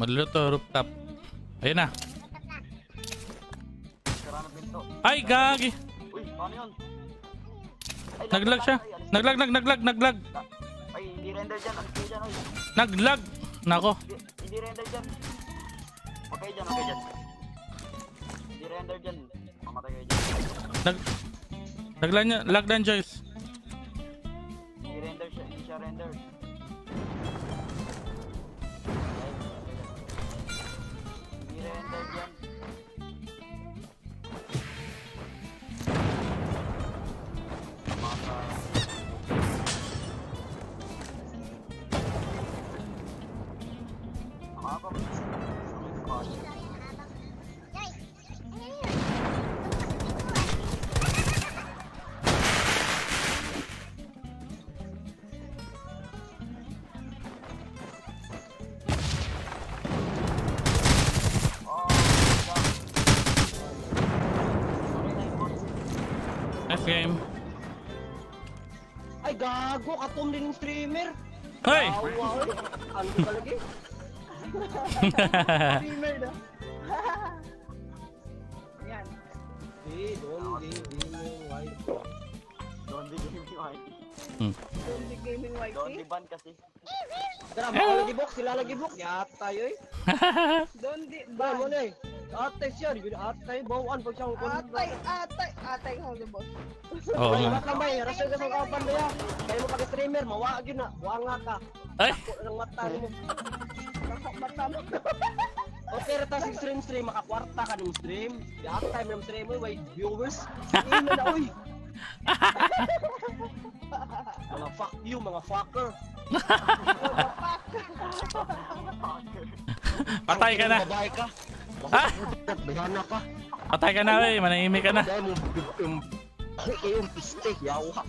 Mau dulu tuh rooftop. Ayo nah. Ay gagi. Naglag siya. Naglag. Ay, hindi render dyan. Naglag. Nako. Hindi render dyan. Patay dyan, okay dyan. Hindi render dyan. Mamatay kayo dyan. Naglag niya. Lag dan Joyce. Hindi render siya. Hindi siya render. Hindi render dyan. Gago, katong din yung streamer. Hey! Ano ka lagi? Streamer na. Ayan. Hey, don't be gaming wife. Don't be gaming wife. Don't be gaming wife. Don't be ban kasi. Tara, baka lagibok. Sila lagibok. Yata yun. Don't be ban. Atay siya, atay bawaan pag siya atay holy boss. Oo nga. Makamay, rasyon ka sa kapan na yan. Kaya mo pag-streamer, mawag yun na, wanga ka. Ay! Takot ng mata mo. Takot mata mo. Okay, ratas yung stream, makakwarta ka ng stream. Atay mo ng stream mo, may viewers. Tingin mo na, uy! Mga fuck you, mga fucker. Patay ka na. Patay ka. Ah! Patay ka na, wey. Manahimik ka na. Yung piste, yawak.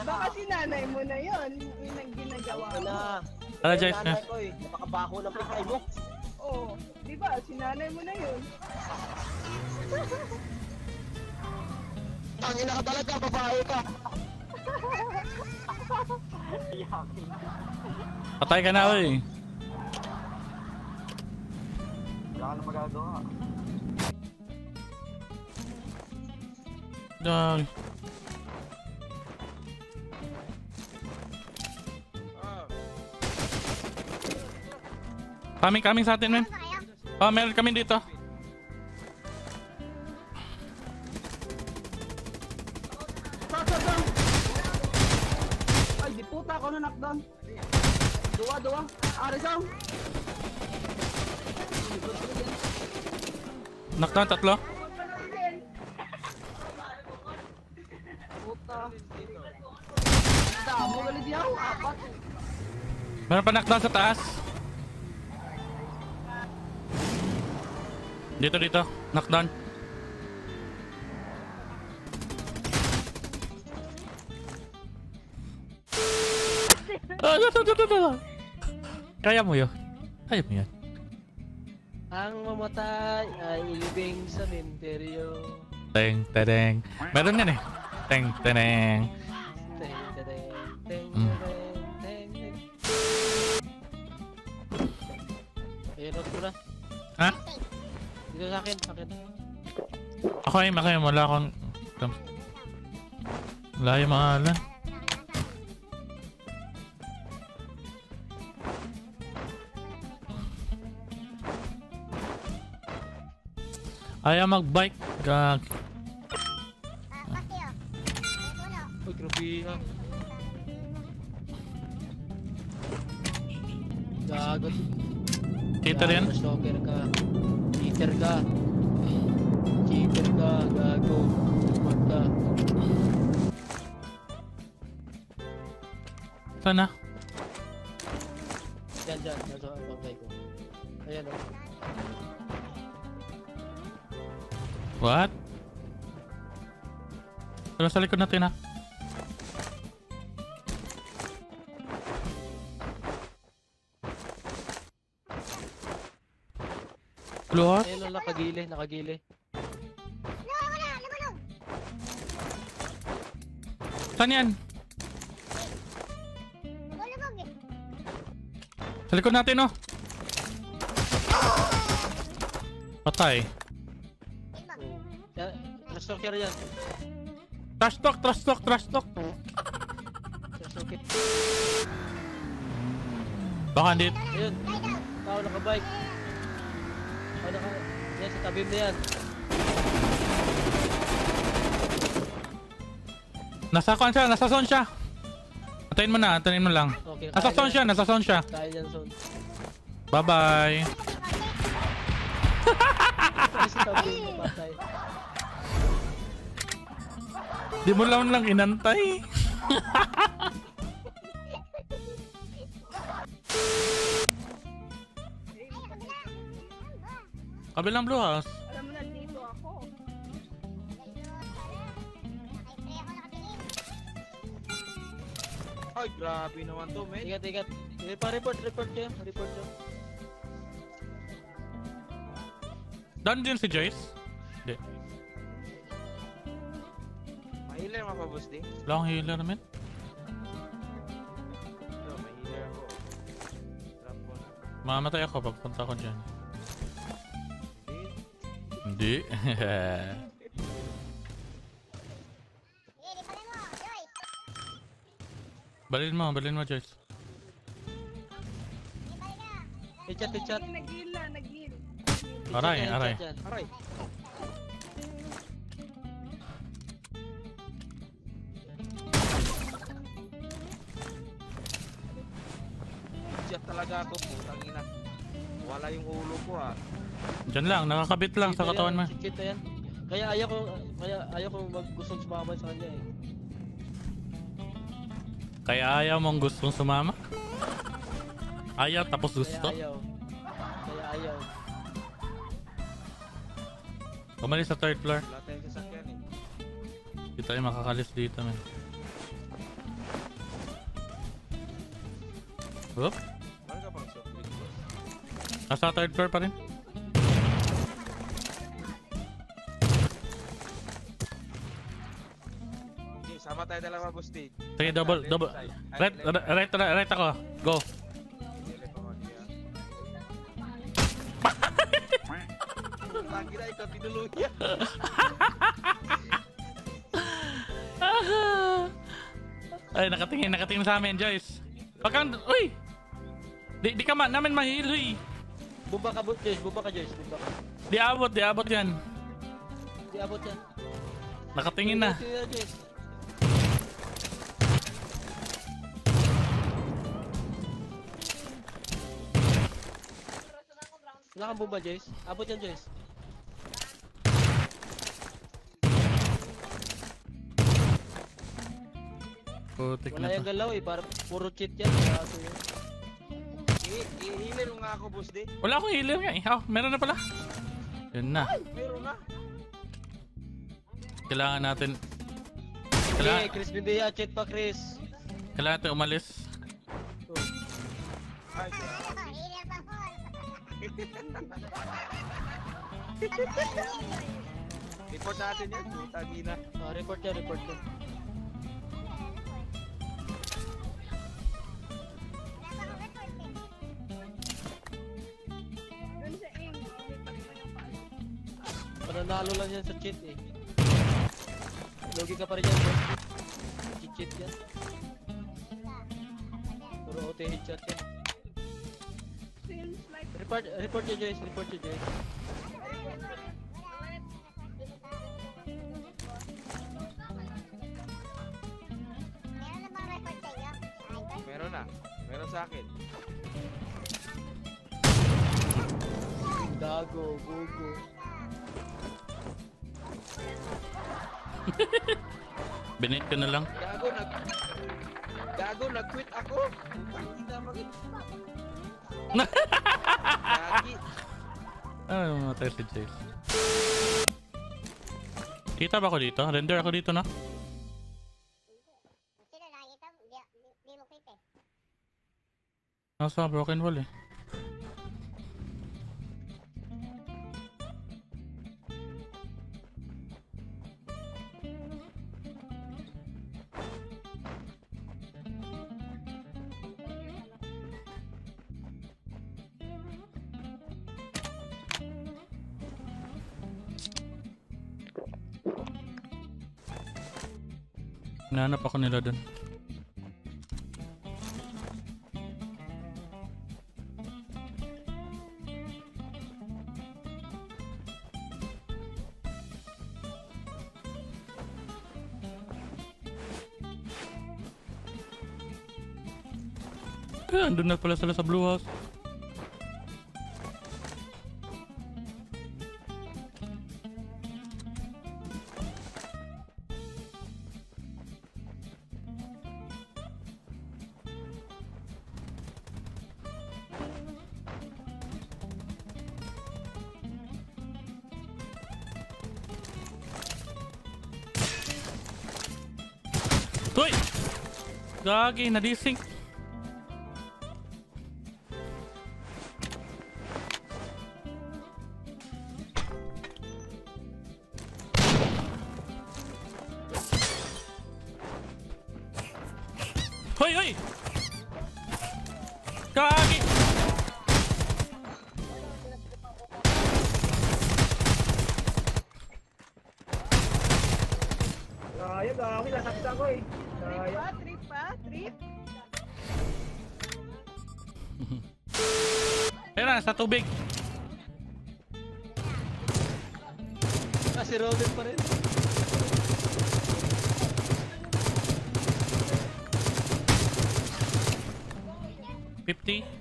Baka sinanay mo na yun. Yung ginagawa mo. Tala, Joyce na. Napakabako ng pitay mo. Oo. Diba? Sinanay mo na yun. Tangina ka talaga, babae ka. Patay ka na, wey. Ano magagawa? Dali. Kaming sa atin, men. Oh, meron kami dito. Ay, di puta ako na knockdown. Dua. Arisang. Knockdown, tatlo. Meron pa knockdown sa taas. Dito. Knockdown. Kaya mo yun. Ang mamatay ay ilibing sa menteryo. Teng. Meron yan eh. Teng. Teng. Ayun, out ko na. Ha? Dito sa akin. Ako ay wala akong... Wala yung mga alam. Ayaw mag-bike. Gag. Uy, grabe ha. Gagot. Cheater yan? Stalker ka. Cheater ka. Gago. Smart ka. Saan na? Diyan. Nasa pag-bike ko. Ayan o. What? Tara sa likod natin ha. Luhot? Ayun lang, nakagili. Luhot! Saan yan? Sa likod natin oh. Patay. Trash talk yan. Trash talk, trash talk, trash talk. Baka hindi. Ayun. Tao naka-bike. Tao naka-bike. Yan, sa tabi mo yan. Nasa kon siya, nasa zone siya. Antayin mo na, antayin mo lang. Okay, nasa zone siya, nasa zone siya. Bye-bye. Di mo lang inantay. Kabilang blue house. Alam mo na dito ako. Ay, grabe naman to, man. Ikat. Report niya. Down din si Joyce. Hindi. May healer mapabos din. Wala akong healer naman. May healer ako. Drop ko na. Mamatay ako pagpunta ko dyan. Hindi. Balin mo, Joyce. Ichat. Nag-heal. Aray. Ichat talaga ako, putang ina. Wala yung ulo ko ah. Diyan lang, nakakabit lang sa katawan mo. Kaya ayaw ko gustong sumama sa kanya eh. Kaya ayaw mong gustong sumama? Ayaw tapos gusto? Kaya ayaw. Umalis sa third floor. Wala tayong sasakyan eh. Hindi tayo makakalis dito man. Oop. Nasa third floor pa rin. Sama tayo dalawa, Busti. Sige, double. Right ako. Go. Tangina, ikaw tinulong niya. Ay, nakatingin sa amin, Joyce. Pagkang, uy! Di ka namin mahil, uy. Bumba ka, Joyce. Di abot yan. Nakatingin na. Wala kang bomba, Jace. Abot yan, Jace. Putik na to. Wala yung galaw eh. Puro cheat yan. I-healer mo nga ako, boss, di. Wala akong healer nga eh. Oh, meron na pala. Yun na. Ay, meron na. Kailangan natin. Hey, Chris Bindia. Cheat pa, Chris. Kailangan natin umalis. Ay, report natin yan, tagina. Oh, report yan. Pananalo lang yan sa cheat eh. Logi ka pa rin yan. Cheat yan. Puro OTH chat yan. Report to Joyce. Meron sa akin. Dago, gugo. Binit ka na lang. Dago, nag-quit ako. Pakita magit. Matay si Jace. Kita ba ako dito? Render ako dito na? Nasa broken wall eh. Nanap ako nila dun. Andun na pala sila sa blue house. Uy! Gagi, nadising. Hoy! Gagi! Ayo gawin lah sakit ako eh. Trip. Ayan na, sa tubig. Si Robin pa rin.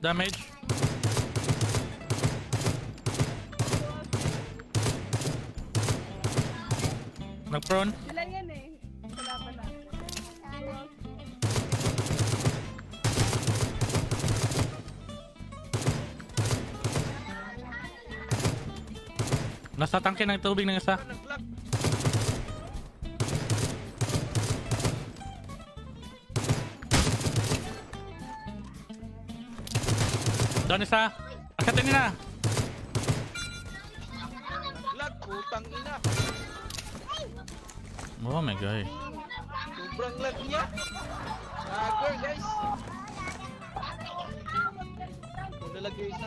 Damage. Nag-prone. Wala yan eh. Wala pala. Nasa tangke ng tubig ng isa. Doon isa. Akatin nila. Lag, putang ina. Oh my god. Sobrang lag niya. Lager guys. Wala lag yung isa.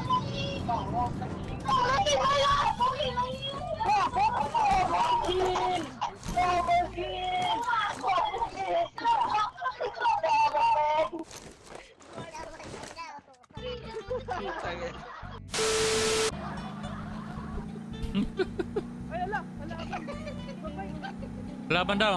Laban daw.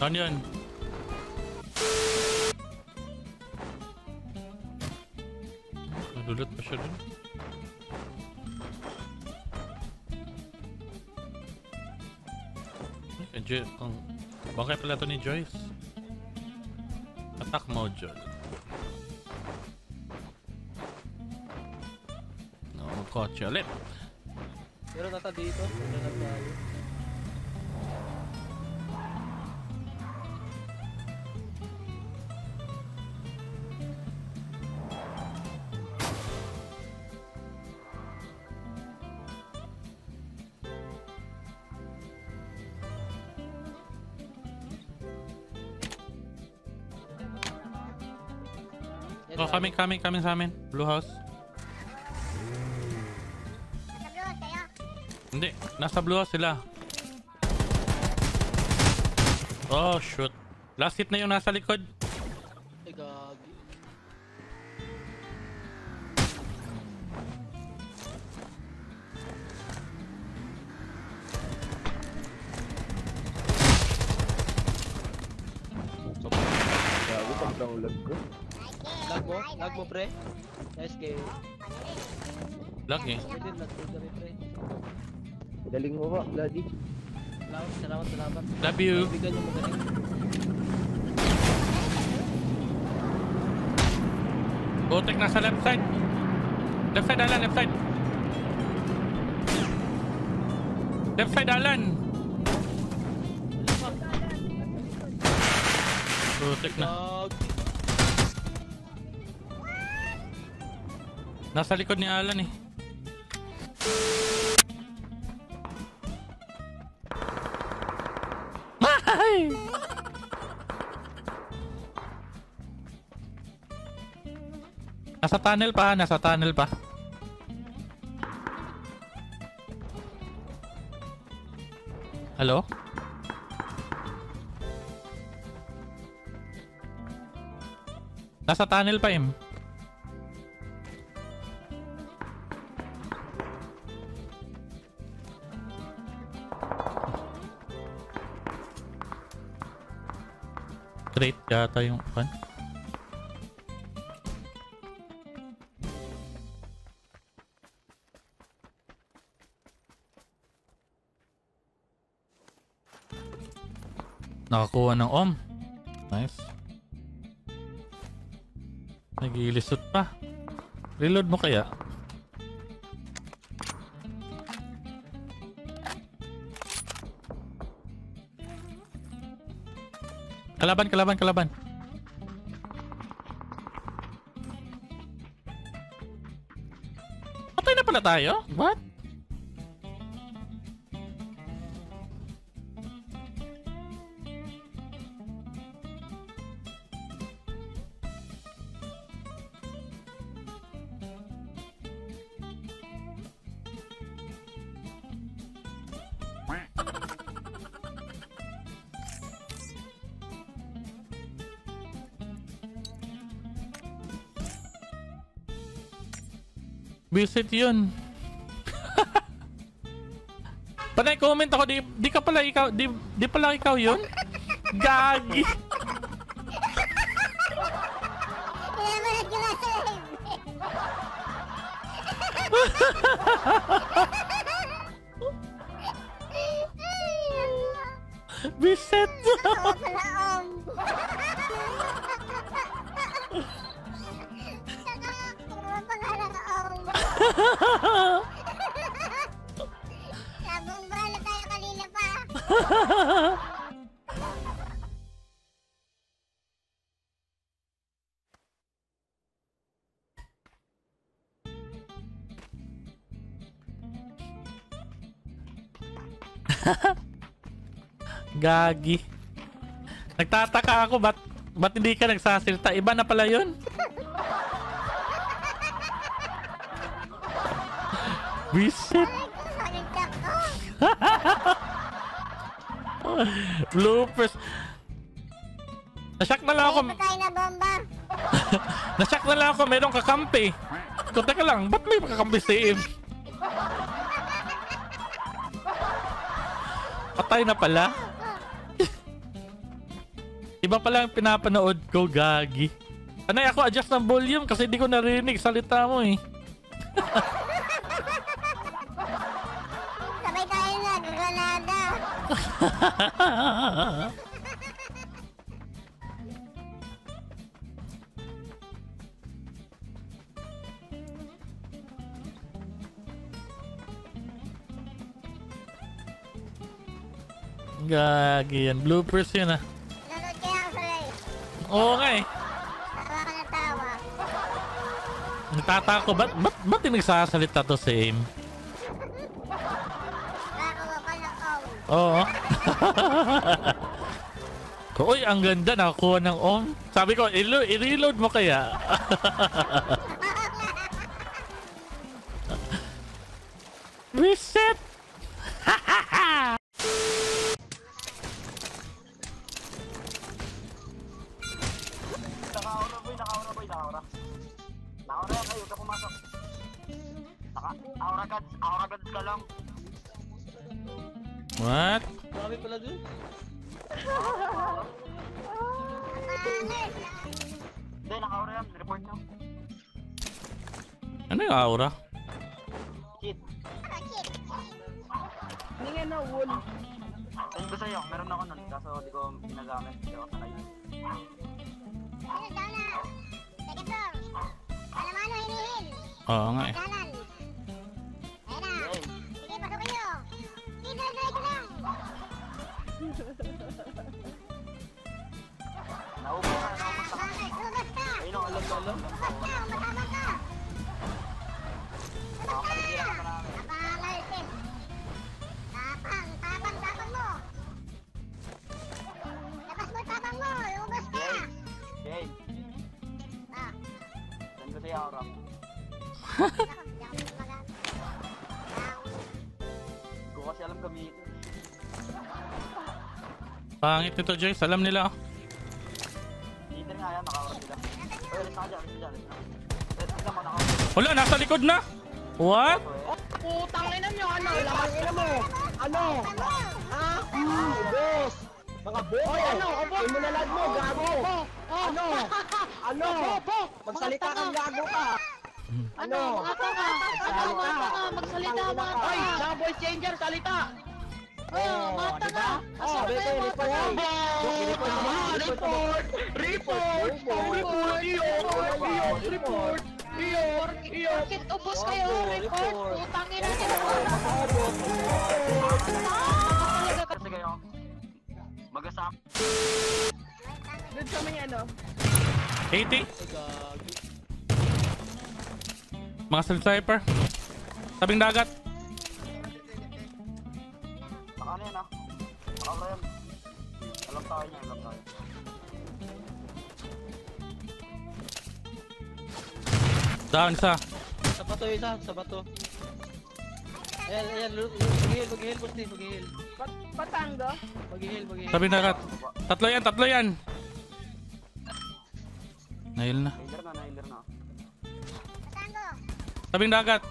Saan yun? Nadulot pa siya dun. Bakit pala ito ni Joyce? Attack module. No, kotse ulit. Pero nata dito, wala na tayo. Oh, coming sa amin. Blue house. Hindi, nasa blue house sila. Oh, shoot. Last hit na yung nasa likod. Lag mo pre. Nice game. Lag eh. Galing mo ba, Ladi? Salamat. Love you. Botek nasa left side. Left side dalan, left side. Left side dalan. Botek na. Nasa likod ni Alan eh. Nasa tunnel pa, nasa tunnel pa. Hello? Nasa tunnel pa em. Straight yata yung pan. Nakakuha ng om. Nice. Nagilisot pa. Reload mo kaya? Kalaban, kalaban, kalaban. Patay na pala tayo? What? Visit yun. Panay comment ako, di ka pala ikaw, di pala ikaw yun? Gagi! Visit! Sabong bala tayo kanina pa. Gagi. Nagtataka ako ba't hindi ka nagsasalita? Iba na pala yun? Visit. Bloopers. Nasyak na lang ako. Nasyak na lang ako. Merong kakampi. Teka lang, ba't may kakampi si Im? Patay na pala. Iba pala ang pinapanood ko, gagi. Anay, ako adjust ng volume kasi di ko narinig salita mo eh. Gagi yan, bloopers yun ah. Nanood kaya ako sa'yo eh. Oo nga eh. Tawa ka na tawa. Natatako, ba't nagsasalita to si Aim? Oo. Uy, ang ganda. Nakakuha ng om. Sabi ko, i-reload mo kaya? Reset! Nakaura boy, nakaura boy, nakaura. Nakaura yan kayo, kapumasok. Aura gods ka lang. What? Marami pala dun. Hindi, naka-aura yan. Report nyo. Ano yung aura? Cheat. Hindi nga na wool. Ito sa'yo, meron ako nun. Kaso di ko ginagamit. Hindi ako sanay. Ano daw na? Second door. Oo nga eh. Pangit nito, Joyce. Alam nila. Wala, nasa likod na. What? Putang ina nyo, ano? Lakas nila mo. Ano? Ha? Boss. Mga boss. Oy, ano? Imunalag mo, gago. Ano? Ano? Magsalita kang gago ka. Ano? Magsalita, mga ka. Oy, double changer, salita. Oh, mata ka! Asabi ko yung report! Report! Report! Report! Report! Report! Report! Kit ubos kayo! Report! Utangin na kayo! Kasi kayo, mag-asap! Doon kami ano? 80! Mga sniper! Sabing dagat! Down isa. Sa bato isa, sa bato. Ayan, ayan, mag-heal, mag-heal, mag-heal. Patang do? Mag-heal, mag-heal. Sabi na kat. Tatlo yan, tatlo yan. Nail na. Nailer na. Patang do? Sabing dagat.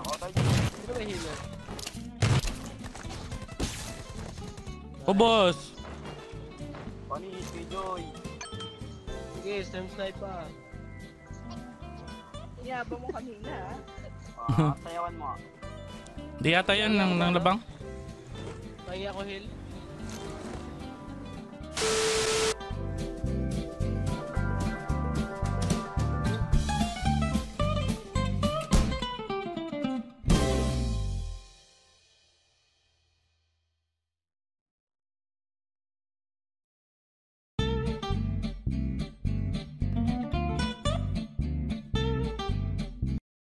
Nakotay. Sino may healer? Ubos! Panis kay Joy. Sige, stem snipe pa. Iyaba mo kanina ha? Sayawan mo. Di yata yan ng labang. Kaya ko heal.